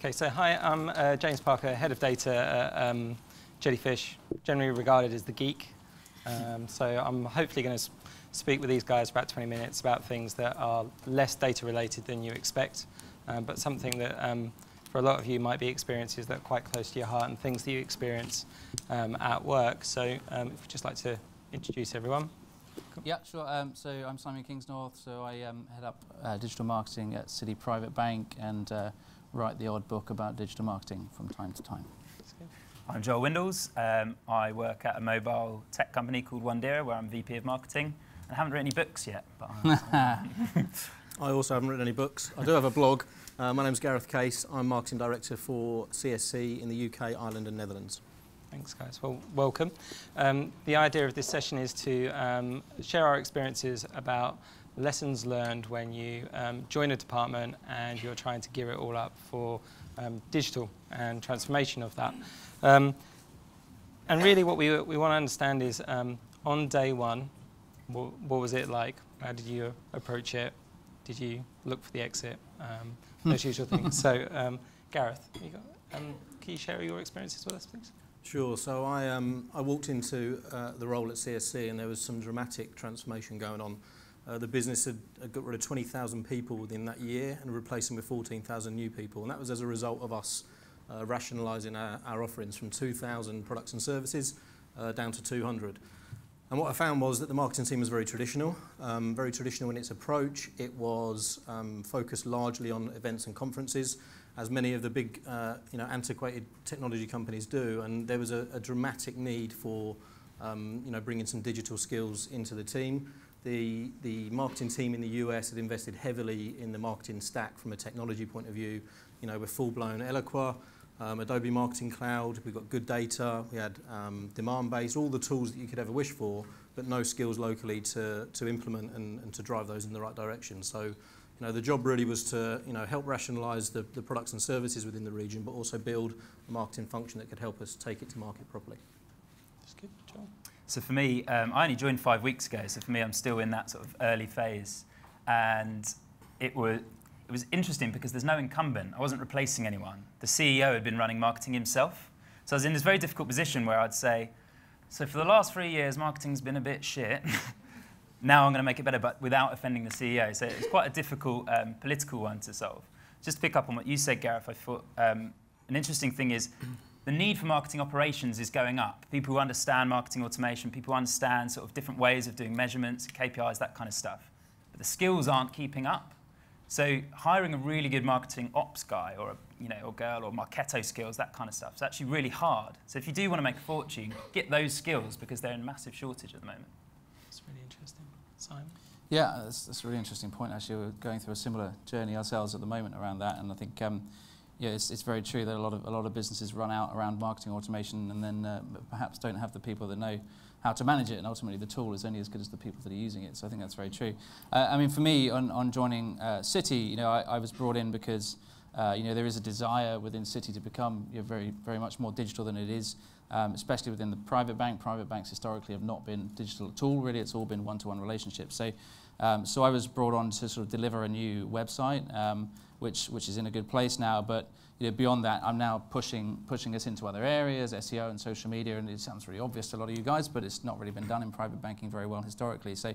Okay, so hi, I'm James Parker, head of data at Jellyfish, generally regarded as the geek. So I'm hopefully going to speak with these guys for about 20 minutes about things that are less data related than you expect, but something that for a lot of you might be experiences that are quite close to your heart and things that you experience at work. So if you'd just like to introduce everyone. Cool. Yeah, sure. So I'm Simon Kingsnorth, so I head up digital marketing at Citi Private Bank and write the odd book about digital marketing from time to time. I'm Joel Windels. I work at a mobile tech company called Wandera, where I'm VP of marketing. I haven't written any books yet, but I also haven't written any books. I do have a blog. My name's Gareth Case. I'm marketing director for CSC in the UK, Ireland and Netherlands. Thanks, guys. Well, welcome. The idea of this session is to share our experiences about lessons learned when you join a department and you're trying to gear it all up for digital and transformation of that. And really what we want to understand is on day one, what was it like? How did you approach it? Did you look for the exit? Those usual things. So Gareth, can you share your experiences with us, please? Sure. So I walked into the role at CSC and there was some dramatic transformation going on. The business had got rid of 20,000 people within that year and replaced them with 14,000 new people. And that was as a result of us rationalising our offerings from 2,000 products and services down to 200. And what I found was that the marketing team was very traditional in its approach. It was focused largely on events and conferences, as many of the big, antiquated technology companies do. And there was a dramatic need for, bringing some digital skills into the team. The marketing team in the US had invested heavily in the marketing stack from a technology point of view. You know, we're full-blown Eloqua. Adobe Marketing Cloud, we've got good data, we had demand-based, all the tools that you could ever wish for, but no skills locally to implement and to drive those in the right direction. So, the job really was to, help rationalise the products and services within the region, but also build a marketing function that could help us take it to market properly. That's good, Joel. So for me, I only joined 5 weeks ago, so for me I'm still in that sort of early phase, and it was interesting because there's no incumbent. I wasn't replacing anyone. The CEO had been running marketing himself. So I was in this very difficult position where I'd say, so for the last 3 years, marketing's been a bit shit. Now I'm going to make it better, but without offending the CEO. So it's quite a difficult political one to solve. Just to pick up on what you said, Gareth, I thought an interesting thing is the need for marketing operations is going up. People who understand marketing automation, people who understand sort of different ways of doing measurements, KPIs, that kind of stuff. But the skills aren't keeping up. So hiring a really good marketing ops guy or a girl or marketo skills, that kind of stuff, is actually really hard. So if you do want to make a fortune, get those skills because they're in massive shortage at the moment. That's really interesting. Simon? Yeah, that's a really interesting point, actually. We're going through a similar journey ourselves at the moment around that, and I think yeah, it's very true that a lot of businesses run out around marketing automation and then perhaps don't have the people that know how to manage it, and ultimately the tool is only as good as the people that are using it. So I think that's very true. I mean, for me, on joining Citi, I was brought in because there is a desire within Citi to become very, very much more digital than it is, especially within the private bank. Private banks historically have not been digital at all. Really, it's all been one-to-one relationships. So, so I was brought on to sort of deliver a new website, which is in a good place now, but. Beyond that, I'm now pushing us into other areas, SEO and social media, and it sounds really obvious to a lot of you guys, but it's not really been done in private banking very well historically. So,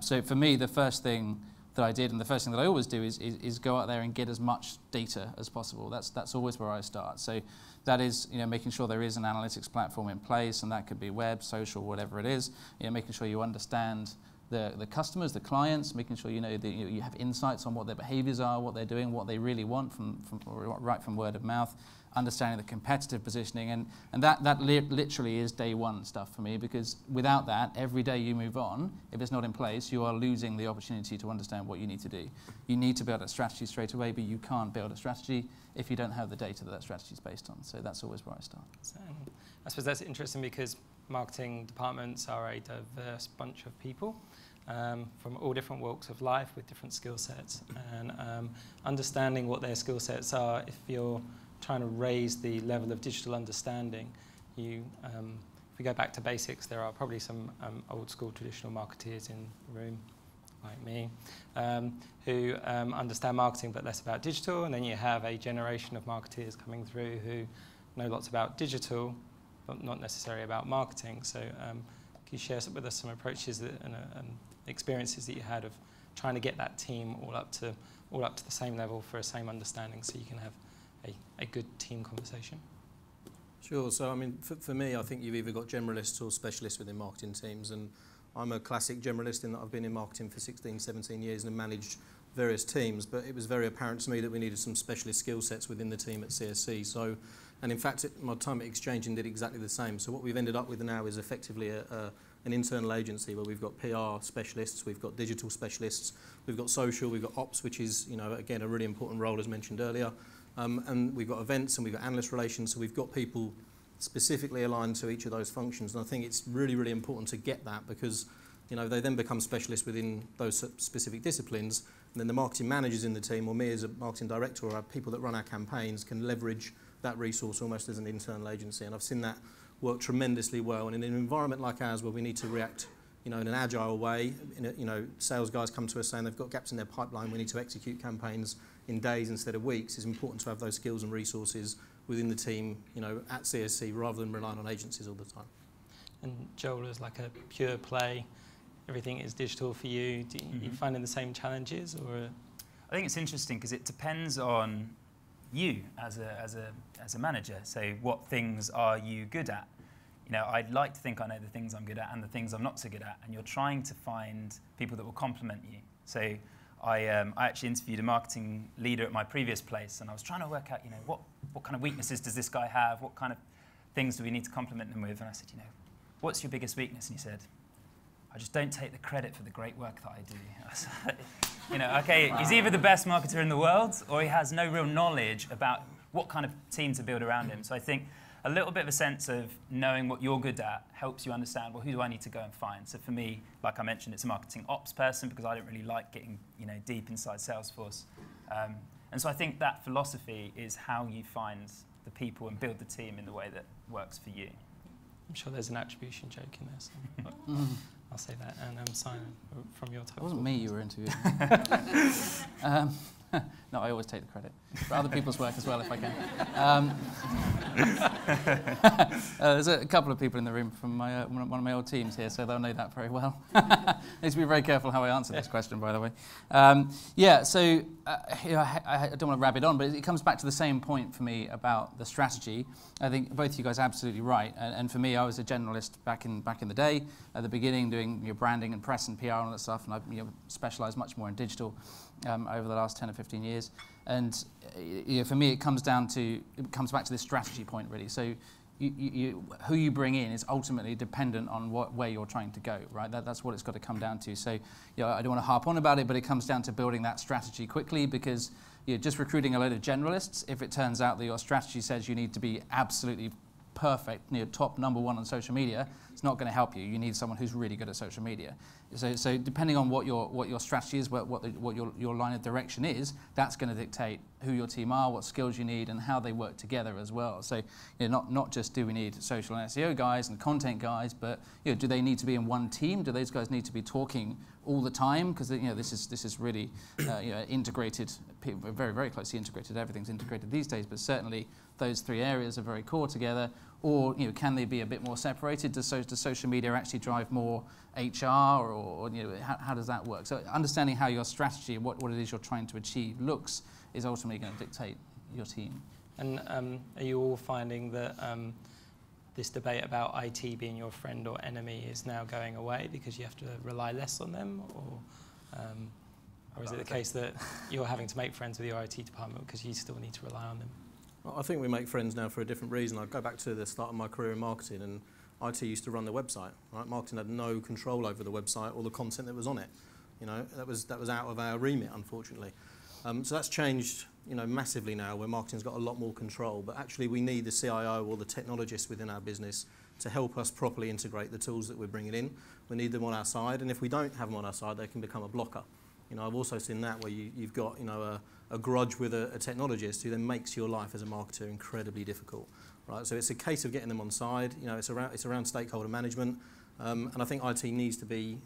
so for me, the first thing that I did, and the first thing that I always do, is go out there and get as much data as possible. That's always where I start. So, that is making sure there is an analytics platform in place, and that could be web, social, whatever it is. Making sure you understand. The customers, the clients, making sure you have insights on what their behaviours are, what they're doing, what they really want from right from word of mouth, understanding the competitive positioning, and that literally is day one stuff for me, because without that, every day you move on, if it's not in place, you are losing the opportunity to understand what you need to do. You need to build a strategy straight away, but you can't build a strategy if you don't have the data that strategy is based on. So that's always where I start. So, I suppose that's interesting because marketing departments are a diverse bunch of people from all different walks of life with different skill sets, and understanding what their skill sets are, if you're trying to raise the level of digital understanding, if we go back to basics, there are probably some old school traditional marketeers in the room. like me, who understand marketing but less about digital, and then you have a generation of marketeers coming through who know lots about digital but not necessarily about marketing. So can you share with us some approaches that, and experiences that you had of trying to get that team all up to the same level for the same understanding so you can have a good team conversation? Sure. So I mean, for me, I think you've either got generalists or specialists within marketing teams, and I'm a classic generalist in that I've been in marketing for 16, 17 years and managed various teams, but it was very apparent to me that we needed some specialist skill sets within the team at CSC. So, and in fact, my time at Exchanging did exactly the same. So what we've ended up with now is effectively an internal agency where we've got PR specialists, we've got digital specialists, we've got social, we've got ops, which is, you know, again, a really important role as mentioned earlier. And we've got events and we've got analyst relations, so we've got people specifically aligned to each of those functions. And I think it's really, really important to get that, because you know, they then become specialists within those specific disciplines. And then the marketing managers in the team, or me as a marketing director, or our people that run our campaigns, can leverage that resource almost as an internal agency. And I've seen that work tremendously well. And in an environment like ours where we need to react, you know, in an agile way, you know, sales guys come to us saying they've got gaps in their pipeline, we need to execute campaigns in days instead of weeks. It's important to have those skills and resources within the team, you know, at CSC, rather than relying on agencies all the time. And Joel, is like a pure play, everything is digital for you. Do you, you finding the same challenges, or? I think it's interesting because it depends on you as a manager. So what things are you good at? You know, I'd like to think I know the things I'm good at and the things I'm not so good at, and you're trying to find people that will complement you. So I actually interviewed a marketing leader at my previous place, and I was trying to work out, you know, what kind of weaknesses does this guy have? What kind of things do we need to complement them with? And I said, you know, what's your biggest weakness? And he said, I just don't take the credit for the great work that I do. I was like, you know, okay, he's either the best marketer in the world or he has no real knowledge about what kind of team to build around him. So I think a little bit of a sense of knowing what you're good at helps you understand, well, who do I need to go and find? So for me, like I mentioned, it's a marketing ops person because I don't really like getting, you know, deep inside Salesforce. And so I think that philosophy is how you find the people and build the team in the way that works for you. I'm sure there's an attribution joke in there. So I'll say that. And Simon, from your title. It wasn't me you were interviewing. No, I always take the credit for other people's work as well if I can. There's a couple of people in the room from my, one of my old teams here, so they'll know that very well. Need to be very careful how I answer this question, by the way. Yeah, so you know, I don't want to rabbit on, but it comes back to the same point for me about the strategy. I think both you guys are absolutely right, and for me, I was a generalist back in the day, at the beginning doing your branding and press and PR and all that stuff, and I've, you know, specialised much more in digital over the last 10 or 15 years. And you know, for me, it comes back to this strategy point, really. So who you bring in is ultimately dependent on where you're trying to go, right? That's what it's got to come down to. So you know, I don't want to harp on about it, but it comes down to building that strategy quickly, because you're just recruiting a load of generalists. If it turns out that your strategy says you need to be absolutely perfect, you know, top #1 on social media, it's not going to help you. You need someone who's really good at social media. So depending on what your strategy is, what your line of direction is, that's going to dictate who your team are, what skills you need, and how they work together as well. So you know, not just do we need social and SEO guys and content guys, but you know, do they need to be in one team? Do those guys need to be talking all the time? Because you know, this is really you know, integrated, very, very closely integrated. Everything's integrated these days, but certainly those three areas are very core together. Or you know, can they be a bit more separated? Does social media actually drive more HR, or you know, how does that work? So understanding how your strategy, what it is you're trying to achieve looks, is ultimately going to dictate your team. And are you all finding that this debate about IT being your friend or enemy is now going away because you have to rely less on them, or is it the case that you're having to make friends with your IT department because you still need to rely on them? Well, I think we make friends now for a different reason. I go back to the start of my career in marketing, and IT used to run the website. Right? Marketing had no control over the website or the content that was on it. You know, that was out of our remit, unfortunately. So that's changed, you know, massively now, where marketing's got a lot more control. But actually, we need the CIO or the technologists within our business to help us properly integrate the tools that we're bringing in. We need them on our side, and if we don't have them on our side, they can become a blocker. You know, I've also seen that where you've got, you know, a grudge with a technologist who then makes your life as a marketer incredibly difficult, right? So it's a case of getting them on side. You know, it's around stakeholder management. And I think IT needs to be,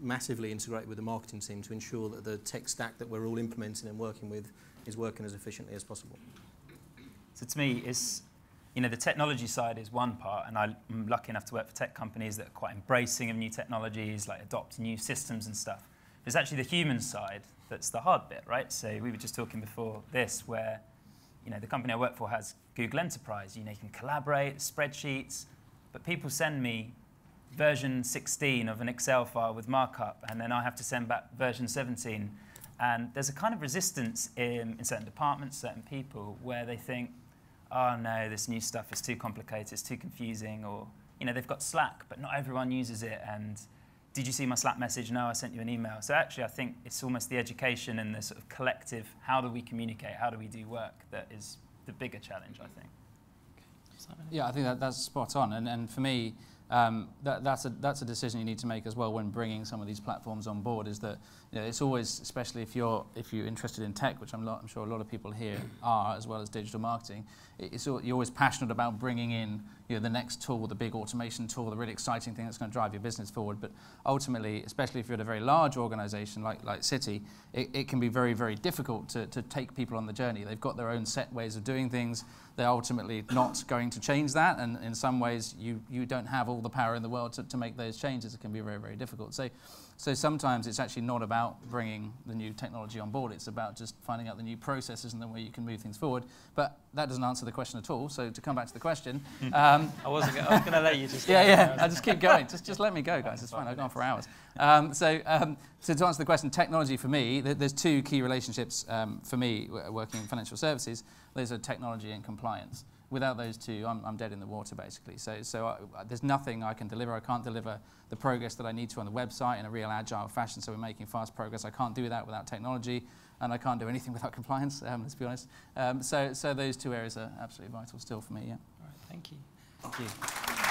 massively integrated with the marketing team to ensure that the tech stack that we're all implementing and working with is working as efficiently as possible. So to me, it's, the technology side is one part, and I'm lucky enough to work for tech companies that are quite embracing of new technologies, like adopt new systems and stuff. But it's actually the human side that's the hard bit, right? So we were just talking before this where, the company I work for has Google Enterprise. You can collaborate, spreadsheets, but people send me version 16 of an Excel file with markup, and then I have to send back version 17. And there's a kind of resistance in certain departments, certain people, where they think, oh no, this new stuff is too complicated, it's too confusing, or they've got Slack, but not everyone uses it, and did you see my Slack message? No, I sent you an email. So actually, I think it's almost the education and the sort of collective, how do we communicate, how do we do work, that is the bigger challenge, I think. Yeah, I think that's spot on, and for me, that's a decision you need to make as well when bringing some of these platforms on board. Is that it's always, especially if you're interested in tech, which I'm sure a lot of people here are, as well as digital marketing. You're always passionate about bringing in the next tool, the big automation tool, the really exciting thing that's going to drive your business forward. But ultimately, especially if you're at a very large organisation like Citi, it can be very, very difficult to take people on the journey. They've got their own set ways of doing things. They're ultimately not going to change that, and in some ways, you don't have all the power in the world to make those changes. It can be very, very difficult. So sometimes it's actually not about bringing the new technology on board. It's about just finding out the new processes and the way you can move things forward. But that doesn't answer the question at all. So to come back to the question, I was going to let you just. Yeah. I just keep going. Just let me go, guys. It's fine. I've gone for hours. So to answer the question, technology for me, there's two key relationships for me working in financial services. Those are technology and compliance. Without those two, I'm dead in the water, basically. So there's nothing I can deliver. I can't deliver the progress that I need to on the website in a real agile fashion, so we're making fast progress. I can't do that without technology, and I can't do anything without compliance, let's be honest. So those two areas are absolutely vital still for me, yeah. All right, thank you. Thank you.